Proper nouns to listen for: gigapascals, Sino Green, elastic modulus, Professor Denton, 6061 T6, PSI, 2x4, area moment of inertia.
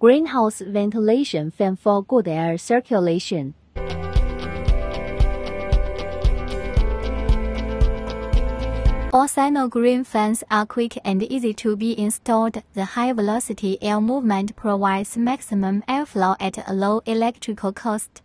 greenhouse ventilation fan for good air circulation. All Sino Green fans are quick and easy to be installed. The high-velocity air movement provides maximum airflow at a low electrical cost.